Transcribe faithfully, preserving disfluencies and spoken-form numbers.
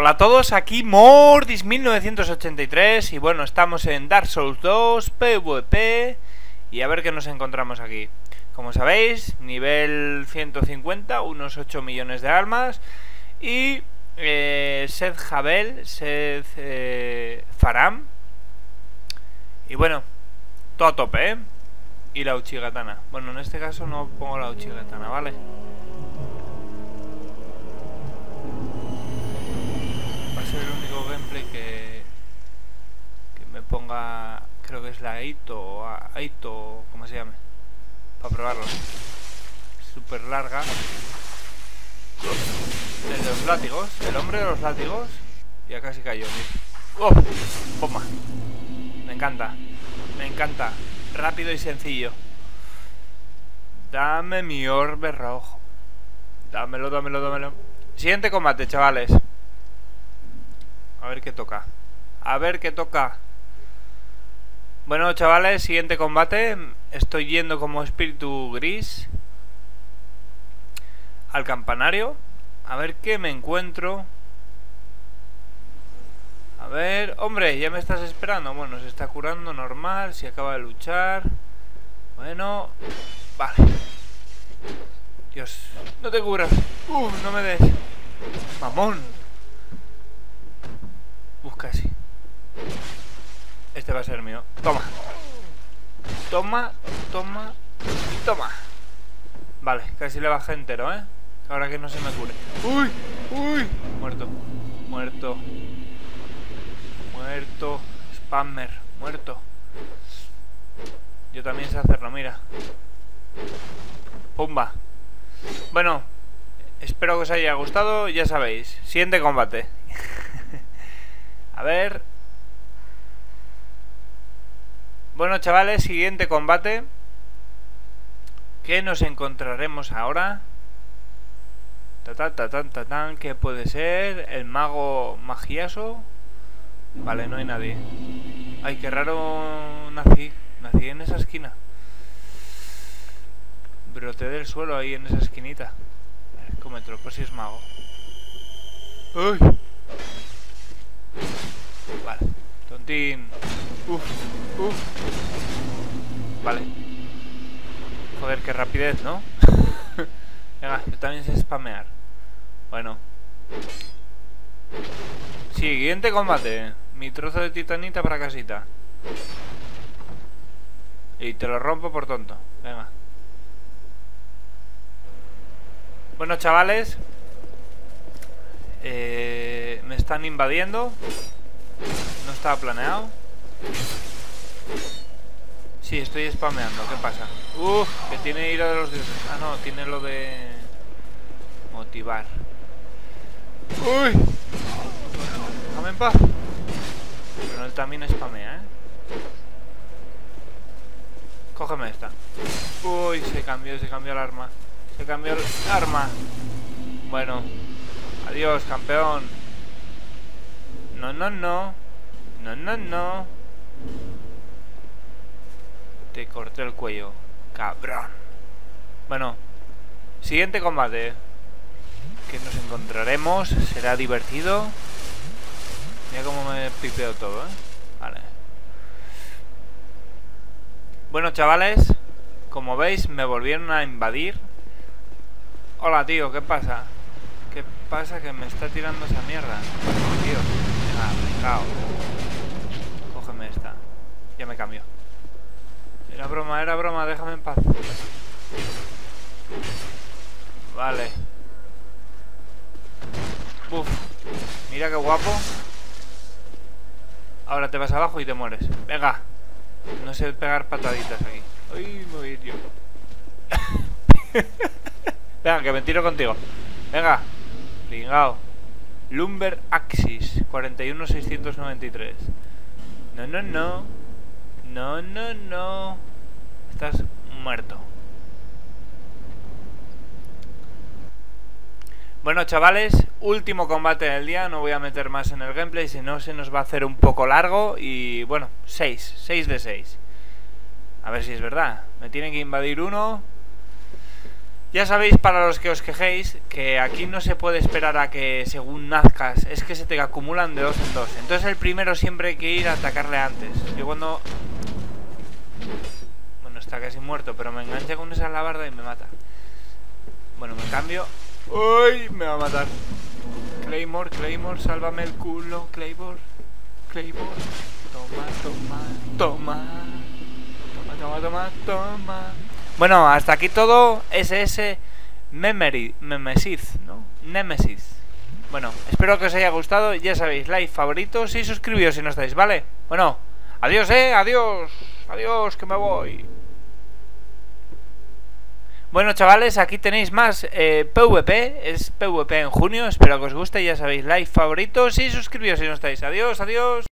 Hola a todos, aquí Mordis mil novecientos ochenta y tres y bueno, estamos en Dark Souls dos, PvP y a ver qué nos encontramos aquí. Como sabéis, nivel ciento cincuenta, unos ocho millones de almas y eh, Seth Havel, Seth eh, Faram y bueno, todo a tope, ¿eh? Y la Uchigatana. Bueno, en este caso no pongo la Uchigatana, ¿vale? El único gameplay que, que me ponga, creo que es la Aito o Aito, como se llame, para probarlo. Súper larga. El de los látigos, el hombre de los látigos. Ya casi cayó. ¡Oh! ¡Bomba! Me encanta, me encanta. Rápido y sencillo. Dame mi orbe rojo. Dámelo, dámelo, dámelo. Siguiente combate, chavales. A ver qué toca. A ver qué toca. Bueno, chavales, siguiente combate. Estoy yendo como espíritu gris al campanario. A ver qué me encuentro. A ver... Hombre, ya me estás esperando. Bueno, se está curando normal. Si acaba de luchar. Bueno... Vale. Dios. No te curas. Uf, no me des. Mamón. Busca así. Este va a ser mío. Toma. Toma, toma y toma. Vale, casi le bajé entero, ¿eh? Ahora que no se me cure. ¡Uy! ¡Uy! Muerto. Muerto. Muerto. Spammer. Muerto. Yo también sé hacerlo, mira. Pumba. Bueno, espero que os haya gustado. Ya sabéis. Siguiente combate. A ver... Bueno, chavales, siguiente combate. ¿Qué nos encontraremos ahora? Ta ta ta ta ta tan. ¿Qué puede ser? ¿El mago magiaso? Vale, no hay nadie. Ay, qué raro nací. Nací en esa esquina. Broté del suelo ahí en esa esquinita. Cómetelo, pues si es mago. ¡Uy! Vale, tontín. Uf, uf. Vale. Joder, qué rapidez, ¿no? Venga, yo también sé spamear. Bueno. Siguiente combate. Mi trozo de titanita para casita. Y te lo rompo por tonto. Venga. Bueno, chavales. Eh, me están invadiendo. No estaba planeado. Sí, estoy spameando. ¿Qué pasa? Uff, que tiene ira de los dioses. Ah, no, tiene lo de... motivar. Uy. Déjame en paz. Pero él también spamea, ¿eh? Cógeme esta. Uy, se cambió, se cambió el arma. Se cambió el arma. Bueno. Adiós, campeón. No, no, no. No, no, no. Te corté el cuello, cabrón. Bueno, siguiente combate. Que nos encontraremos. Será divertido. Mira cómo me pipeo todo, ¿eh? Vale. Bueno, chavales. Como veis, me volvieron a invadir. Hola, tío, ¿qué pasa? ¿Qué pasa? Que me está tirando esa mierda. Tío. Ah, me cago. Cógeme esta. Ya me cambio. Era broma, era broma. Déjame en paz. Vale. Uf. Mira qué guapo. Ahora te vas abajo y te mueres. Venga. No sé pegar pataditas aquí. Uy, me voy a ir yo. Venga, que me tiro contigo. Venga. Pringao. Lumber Axis cuarenta y uno seiscientos noventa y tres. No, no, no. No, no, no. Estás muerto. Bueno, chavales, último combate del día. No voy a meter más en el gameplay, si no se nos va a hacer un poco largo. Y bueno, seis, seis de seis. A ver si es verdad. Me tienen que invadir uno. Ya sabéis, para los que os quejéis, que aquí no se puede esperar a que según nazcas, es que se te acumulan de dos en dos. Entonces el primero siempre hay que ir a atacarle antes. Yo cuando... Bueno, está casi muerto, pero me engancha con esa alabarda y me mata. Bueno, me cambio. ¡Uy! Me va a matar. Claymore, Claymore, sálvame el culo, Claymore, Claymore. Toma, toma, toma. Toma, toma, toma, toma. Bueno, hasta aquí todo. ese ese Memory, Nemesis, ¿no? Nemesis. Bueno, espero que os haya gustado. Ya sabéis, like, favoritos y suscribíos si no estáis, ¿vale? Bueno, adiós, ¿eh? Adiós. Adiós, que me voy. Bueno, chavales, aquí tenéis más eh, PvP. Es PvP en junio. Espero que os guste. Ya sabéis, like, favoritos y suscribíos si no estáis. Adiós, adiós.